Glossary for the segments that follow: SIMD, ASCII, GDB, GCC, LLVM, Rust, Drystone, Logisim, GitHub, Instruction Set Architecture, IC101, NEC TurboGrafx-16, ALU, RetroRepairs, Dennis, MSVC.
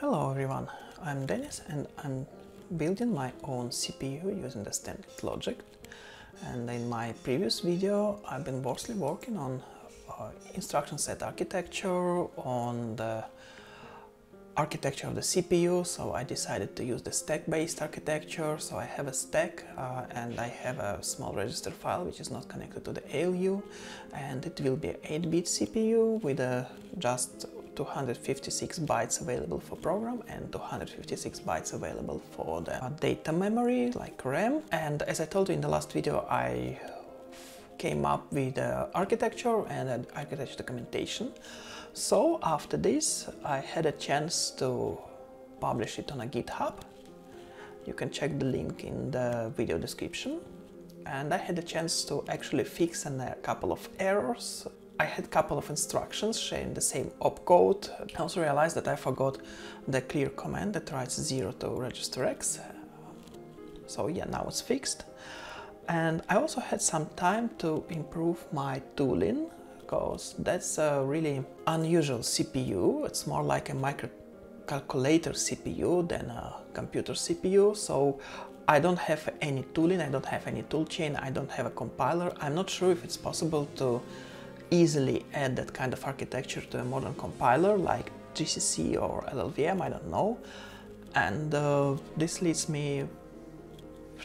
Hello everyone, I'm Dennis and I'm building my own CPU using the standard logic. And in my previous video I've been mostly working on instruction set architecture, on the architecture of the CPU, so I decided to use the stack-based architecture. So I have a stack and I have a small register file which is not connected to the ALU, and it will be an 8-bit CPU with just 256 bytes available for program and 256 bytes available for the data memory like RAM. And as I told you in the last video, I came up with the architecture and the architecture documentation. So after this I had a chance to publish it on a GitHub. You can check the link in the video description. And I had a chance to actually fix a couple of errors. I had a couple of instructions sharing the same opcode. I also realized that I forgot the clear command that writes 0 to register X. So yeah, now it's fixed. And I also had some time to improve my tooling, because that's a really unusual CPU. It's more like a microcalculator CPU than a computer CPU. So I don't have any tooling, I don't have any toolchain, I don't have a compiler. I'm not sure if it's possible to easily add that kind of architecture to a modern compiler like GCC or LLVM, I don't know. And this leads me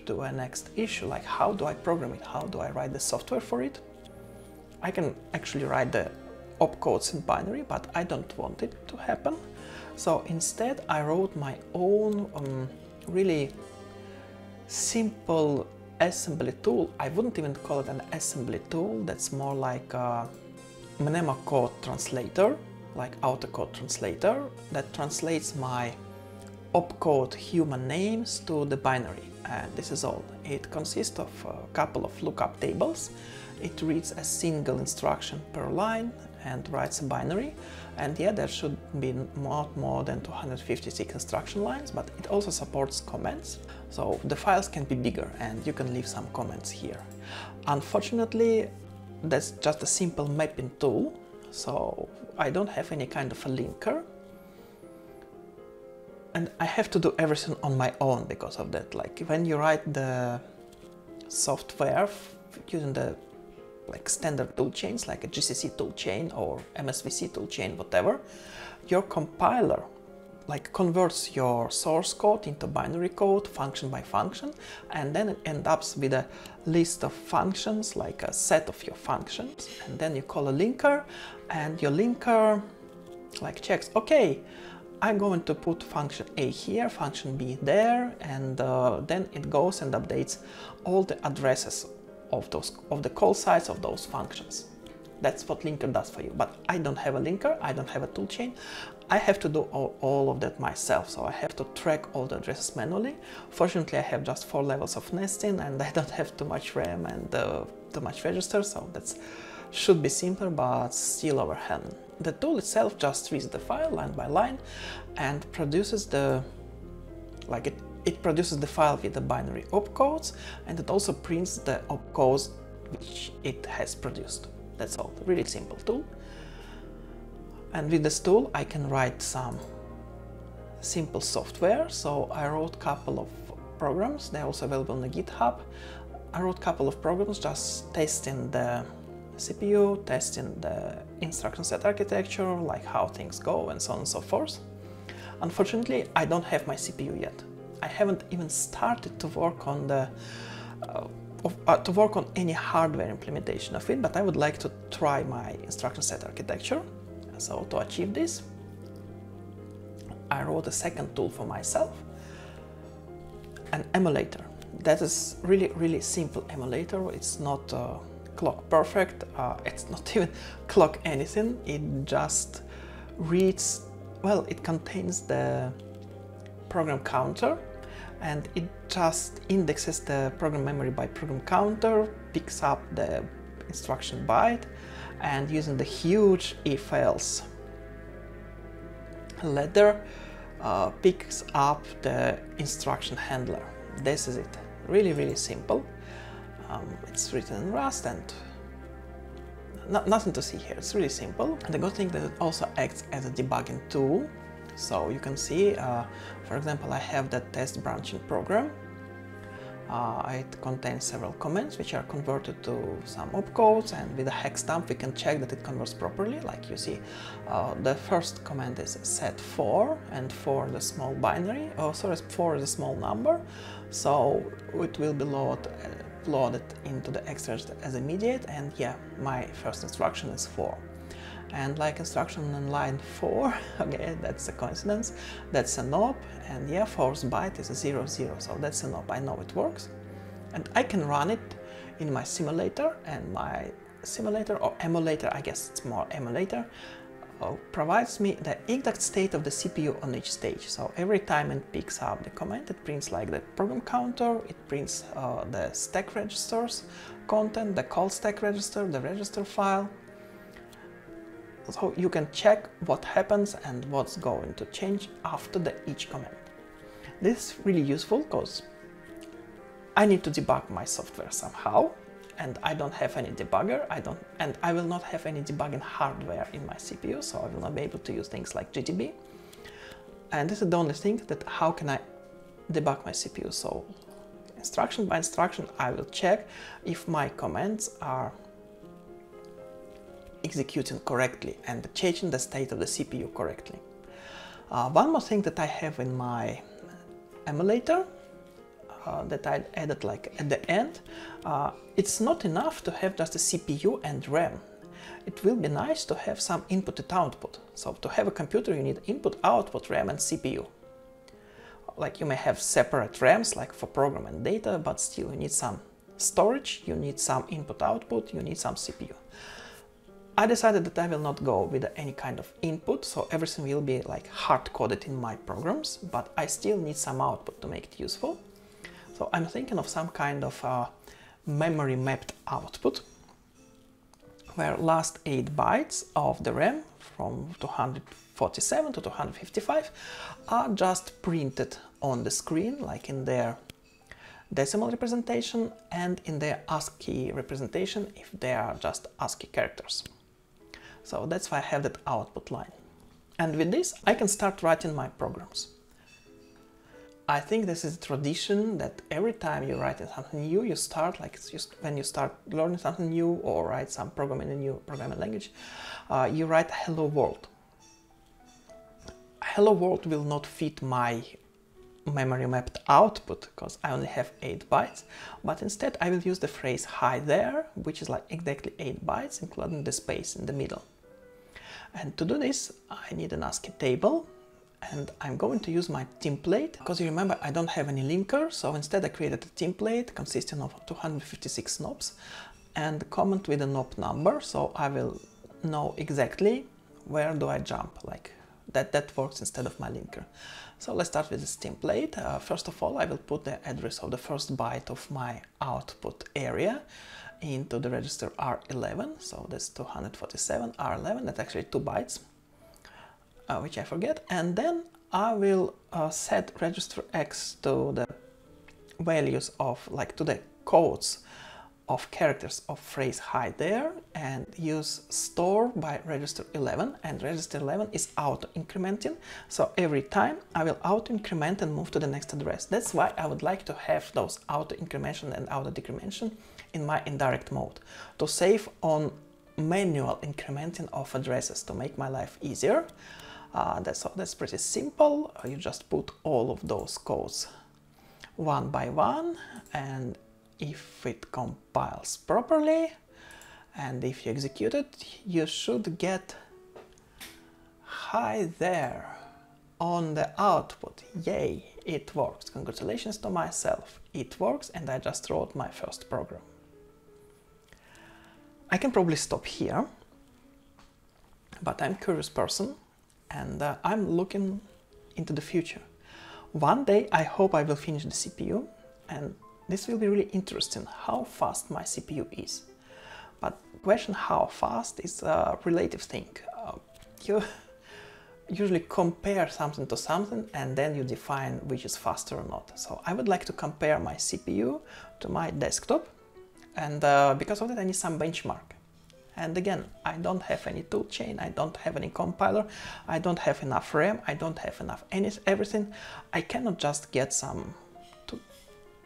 to a next issue, like how do I program it, how do I write the software for it? I can actually write the opcodes in binary, but I don't want it to happen. So instead I wrote my own really simple assembly tool. I wouldn't even call it an assembly tool, that's more like a mnemocode translator, like autocode translator, that translates my opcode human names to the binary. And this is all. It consists of a couple of lookup tables, it reads a single instruction per line and writes a binary. And yeah, there should be not more than 256 instruction lines, but it also supports comments, so the files can be bigger and you can leave some comments here. Unfortunately, that's just a simple mapping tool, so I don't have any kind of a linker. And I have to do everything on my own because of that. Like when you write the software using the like standard toolchains, like a GCC toolchain or MSVC toolchain, whatever, your compiler like converts your source code into binary code function by function, and then it ends up with a list of functions, like a set of your functions, and then you call a linker, and your linker like checks, okay, I'm going to put function A here, function B there, and then it goes and updates all the addresses of the call sites of those functions. That's what linker does for you. But I don't have a linker, I don't have a toolchain. I have to do all of that myself, so I have to track all the addresses manually. Fortunately, I have just 4 levels of nesting and I don't have too much RAM and too much register, so that's should be simpler, but still overhead. The tool itself just reads the file line by line and produces the it produces the file with the binary opcodes, and it also prints the opcodes which it has produced. That's all. Really simple tool. And with this tool I can write some simple software. So I wrote a couple of programs, they're also available on the GitHub. I wrote a couple of programs just testing the CPU, testing the instruction set architecture, like how things go and so on and so forth. Unfortunately, I don't have my CPU yet. I haven't even started to work on the to work on any hardware implementation of it, but I would like to try my instruction set architecture. So to achieve this, I wrote a second tool for myself, an emulator. That is really simple emulator. It's not clock perfect, it's not even clock anything, it just reads, well, it contains the program counter and it just indexes the program memory by program counter, picks up the instruction byte, and using the huge if-else ladder picks up the instruction handler. This is it, really simple. It's written in Rust and nothing to see here, it's really simple. And the good thing that it also acts as a debugging tool, So you can see, for example, I have that test branching program. It contains several comments which are converted to some opcodes, and with a hex stamp we can check that it converts properly. Like you see, the first command is set for, and for the small binary, oh sorry, for the small number, so it will be loaded into the extras as immediate, and yeah, my first instruction is for. And like instruction in line 4, okay, that's a coincidence, that's a NOP, and yeah, first byte is a 00, so that's a NOP, I know it works. And I can run it in my simulator, and my simulator or emulator, I guess it's more emulator, provides me the exact state of the CPU on each stage. So every time it picks up the command, it prints like the program counter, it prints the stack registers content, the call stack register, the register file. So you can check what happens and what's going to change after each command. This is really useful because I need to debug my software somehow, and I don't have any debugger, and I will not have any debugging hardware in my CPU, so I will not be able to use things like GDB. And this is the only thing that how can I debug my CPU. So instruction by instruction I will check if my commands are executing correctly and changing the state of the CPU correctly. One more thing that I have in my emulator that I added like at the end, it's not enough to have just a CPU and RAM. It will be nice to have some input and output. So to have a computer you need input, output, RAM and CPU. Like you may have separate RAMs like for program and data, but still you need some storage, you need some input output, you need some CPU. I decided that I will not go with any kind of input, so everything will be like hard-coded in my programs, but I still need some output to make it useful. So I'm thinking of some kind of memory mapped output, where last 8 bytes of the RAM from 247 to 255 are just printed on the screen, like in their decimal representation and in their ASCII representation if they are just ASCII characters. So that's why I have that output line. And with this, I can start writing my programs. I think this is a tradition that every time you write something new, you start, like when you start learning something new or write some program in a new programming language, you write hello world. Hello world will not fit my memory mapped output because I only have 8 bytes, but instead I will use the phrase hi there, which is like exactly 8 bytes including the space in the middle. And to do this I need an ASCII table, and I'm going to use my template because you remember I don't have any linker, so instead I created a template consisting of 256 knobs and comment with a knob number, so I will know exactly where do I jump, like that works instead of my linker. So let's start with this template. First of all, I will put the address of the first byte of my output area into the register R11. So that's 247, R11, that's actually 2 bytes, which I forget. And then I will set register X to the values of, like to the codes of characters of phrase hi there, and use store by register 11, and register 11 is auto incrementing, so every time I will auto increment and move to the next address. That's why I would like to have those auto incrementation and auto decrementation in my indirect mode, to save on manual incrementing of addresses to make my life easier. That's pretty simple. You just put all of those codes one by one, and if it compiles properly and if you execute it, you should get hi there on the output. Yay, it works. Congratulations to myself, it works, and I just wrote my first program. I can probably stop here, but I'm a curious person, and I'm looking into the future. One day I hope I will finish the CPU, and this will be really interesting, how fast my CPU is. But the question how fast is a relative thing. You usually compare something to something and then you define which is faster or not. So I would like to compare my CPU to my desktop, and because of that I need some benchmark. And again, I don't have any toolchain, I don't have any compiler, I don't have enough RAM, I don't have enough everything. I cannot just get some,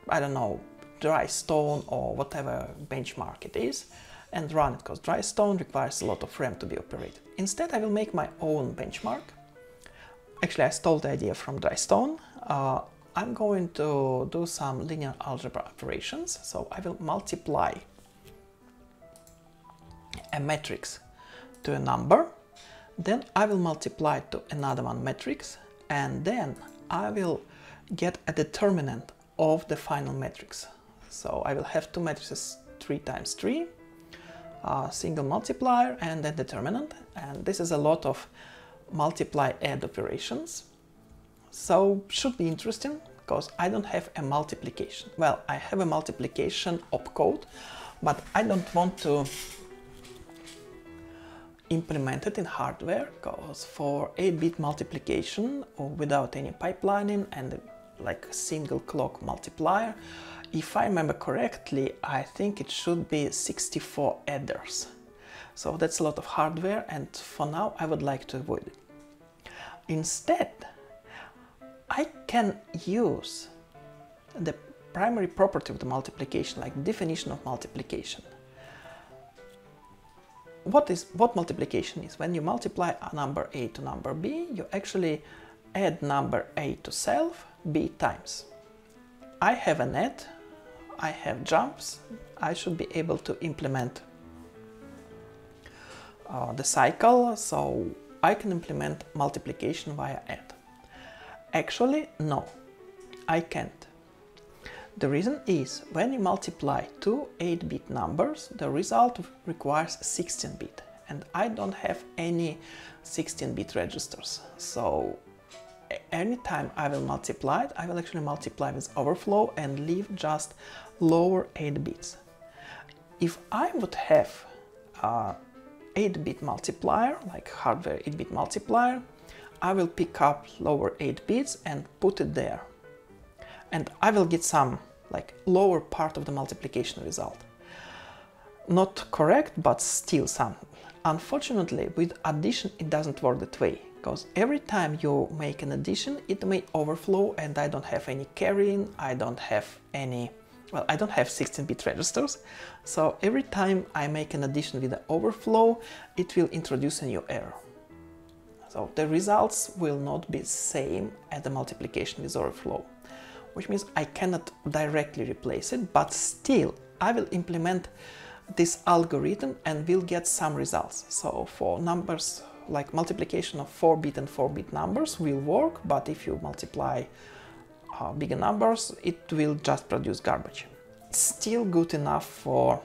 I don't know, Drystone or whatever benchmark it is and run it, because Drystone requires a lot of RAM to be operated. Instead, I will make my own benchmark. Actually, I stole the idea from Drystone. I'm going to do some linear algebra operations, so I will multiply a matrix to a number, then I will multiply to another one matrix, and then I will get a determinant of the final matrix. So I will have two matrices 3 times 3, a single multiplier and a determinant, and this is a lot of multiply add operations, so should be interesting because I don't have a multiplication. Well, I have a multiplication opcode, but I don't want to implement it in hardware, because for 8-bit multiplication or without any pipelining and like a single clock multiplier, if I remember correctly, I think it should be 64 adders. So that's a lot of hardware, and for now I would like to avoid it. Instead, I can use the primary property of the multiplication, like definition of multiplication. What multiplication is? When you multiply a number A to number B, you actually add number A to self B times. I have an add, I have jumps, I should be able to implement the cycle, so I can implement multiplication via add. Actually, no, I can't. The reason is, when you multiply two 8-bit numbers, the result requires 16-bit, and I don't have any 16-bit registers. So anytime I will multiply it, I will actually multiply with overflow and leave just lower 8 bits. If I would have an 8-bit multiplier, like hardware 8-bit multiplier, I will pick up lower 8 bits and put it there. And I will get some like lower part of the multiplication result. Not correct, but still some. Unfortunately, with addition it doesn't work that way, because every time you make an addition it may overflow, and I don't have any carrying, I don't have any, well, I don't have 16-bit registers, so every time I make an addition with an overflow it will introduce a new error. So the results will not be the same as the multiplication with overflow, which means I cannot directly replace it, but still I will implement this algorithm and will get some results. So for numbers like multiplication of 4-bit and 4-bit numbers will work, but if you multiply bigger numbers it will just produce garbage. It's still good enough for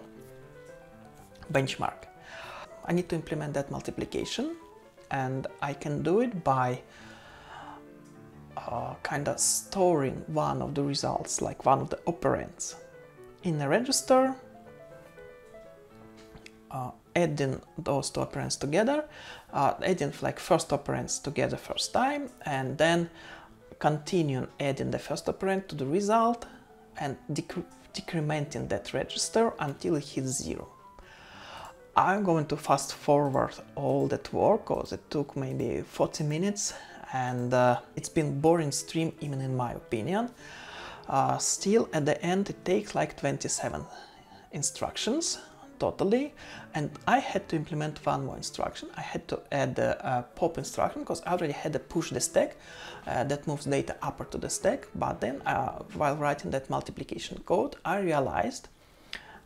benchmark. I need to implement that multiplication, and I can do it by kind of storing one of the results, like one of the operands, in a register, adding those two operands together, adding like first operands together first time, and then continuing adding the first operand to the result and decrementing that register until it hits 0. I'm going to fast forward all that work, because it took maybe 40 minutes and it's been boring stream, even in my opinion. Still, at the end it takes like 27 instructions totally, and I had to implement one more instruction. I had to add a pop instruction, because I already had a push the stack that moves data upper to the stack, but then while writing that multiplication code I realized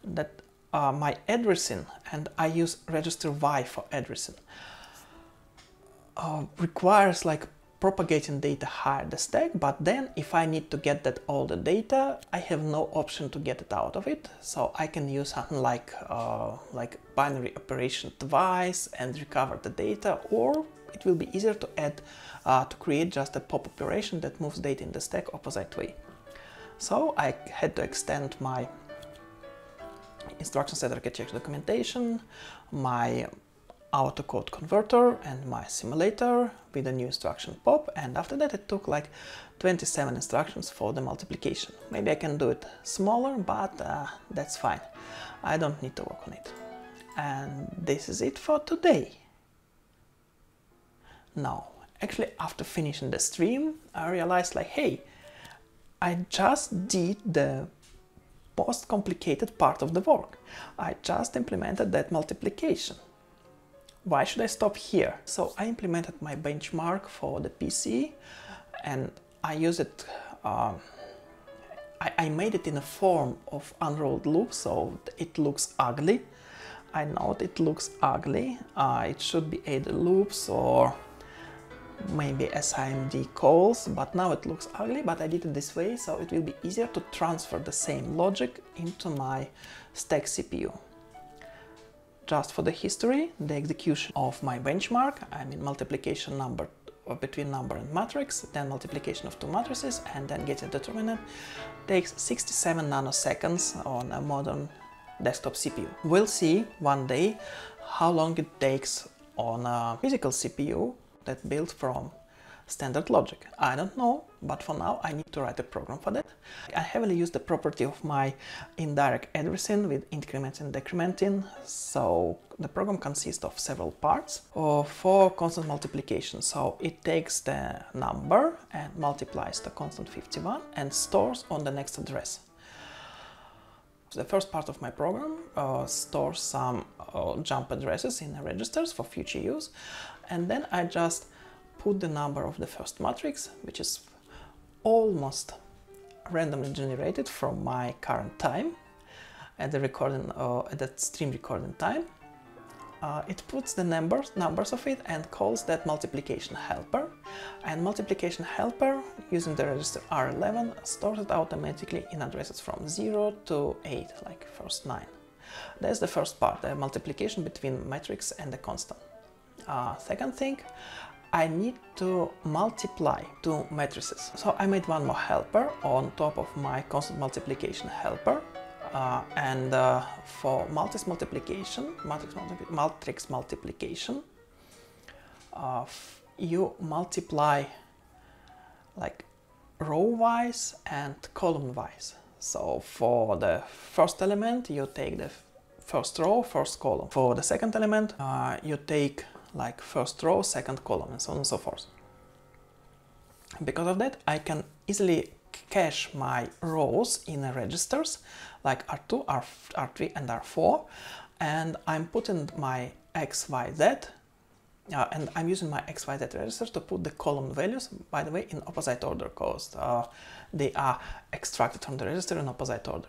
that my addressing, and I use register Y for addressing, requires like propagating data higher the stack, but then if I need to get that all the data, I have no option to get it out of it, so I can use something like binary operation twice and recover the data, or it will be easier to add to create just a pop operation that moves data in the stack opposite way. So I had to extend my instruction set architecture documentation, my autocode converter and my simulator with a new instruction pop, and after that it took like 27 instructions for the multiplication. Maybe I can do it smaller, but that's fine, I don't need to work on it. And this is it for today. Now, actually, after finishing the stream, I realized like, hey, I just did the most complicated part of the work. I just implemented that multiplication. Why should I stop here? So I implemented my benchmark for the PC and I used it, I made it in a form of unrolled loop, so it looks ugly. I know it looks ugly. It should be either loops or maybe SIMD calls, but now it looks ugly, but I did it this way, so it will be easier to transfer the same logic into my stack CPU. Just for the history, the execution of my benchmark, I mean multiplication number between number and matrix, then multiplication of two matrices, and then getting determinant, takes 67 nanoseconds on a modern desktop CPU. We'll see one day how long it takes on a physical CPU that's built from standard logic. I don't know, but for now I need to write a program for that. I heavily use the property of my indirect addressing with incrementing and decrementing, so the program consists of several parts for constant multiplication. So it takes the number and multiplies the constant 51 and stores on the next address. The first part of my program stores some jump addresses in registers for future use, and then I just put the number of the first matrix, which is almost randomly generated from my current time at the recording, at the stream recording time. It puts the numbers of it and calls that multiplication helper, and multiplication helper using the register R11 stores it automatically in addresses from 0 to 8, like first 9. That's the first part, the multiplication between matrix and the constant. Second thing, I need to multiply two matrices. So I made one more helper on top of my constant multiplication helper. For matrix multiplication, you multiply like row-wise and column-wise. So for the first element, you take the first row, first column. For the second element, you take like first row, second column, and so on and so forth. Because of that, I can easily cache my rows in registers like R2, R3, and R4, and I'm putting my XYZ, and I'm using my XYZ register to put the column values, by the way, in opposite order, because they are extracted from the register in opposite order.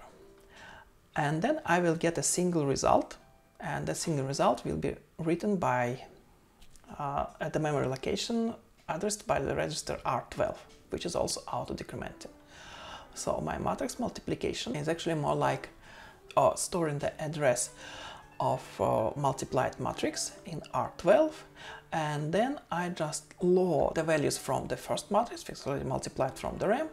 And then I will get a single result, and the single result will be written by at the memory location addressed by the register R12, which is also auto-decrementing. So my matrix multiplication is actually more like storing the address of multiplied matrix in R12, and then I just load the values from the first matrix, which is already multiplied from the RAM.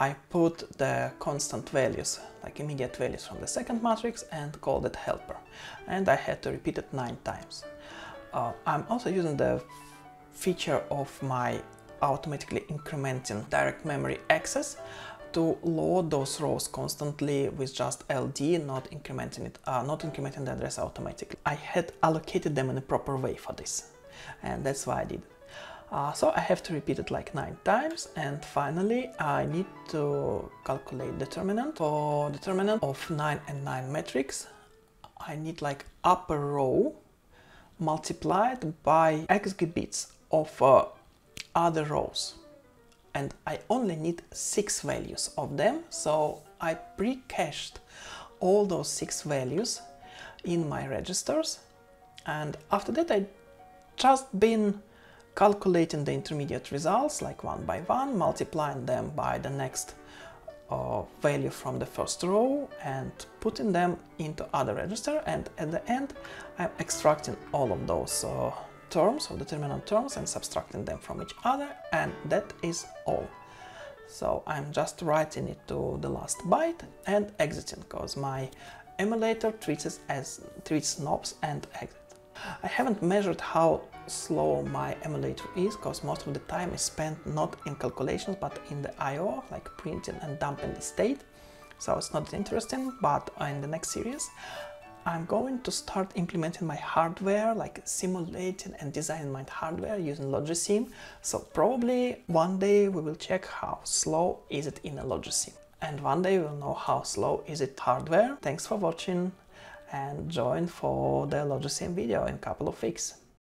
I put the constant values, like immediate values from the second matrix, and call it helper. And I had to repeat it 9 times. I'm also using the feature of my automatically incrementing direct memory access to load those rows constantly with just LD, not incrementing the address automatically. I had allocated them in a proper way for this, and that's why I did it. So I have to repeat it like 9 times, and finally I need to calculate determinant. For determinant of 9 and 9 matrix, I need like upper row multiplied by xgbits of other rows, and I only need 6 values of them, so I pre-cached all those 6 values in my registers, and after that I just been calculating the intermediate results like one by one, multiplying them by the next value from the first row and putting them into other register, and at the end I'm extracting all of those terms or determinant terms and subtracting them from each other, and that is all. So I'm just writing it to the last byte and exiting, because my emulator treats it as knobs and exit. I haven't measured how slow my emulator is, because most of the time is spent not in calculations but in the I/O, like printing and dumping the state, so it's not interesting, but in the next series I'm going to start implementing my hardware, like simulating and designing my hardware using Logisim. So probably one day we will check how slow is it in a Logisim. And one day we'll know how slow is it hardware. Thanks for watching and join for the Logisim video in a couple of weeks.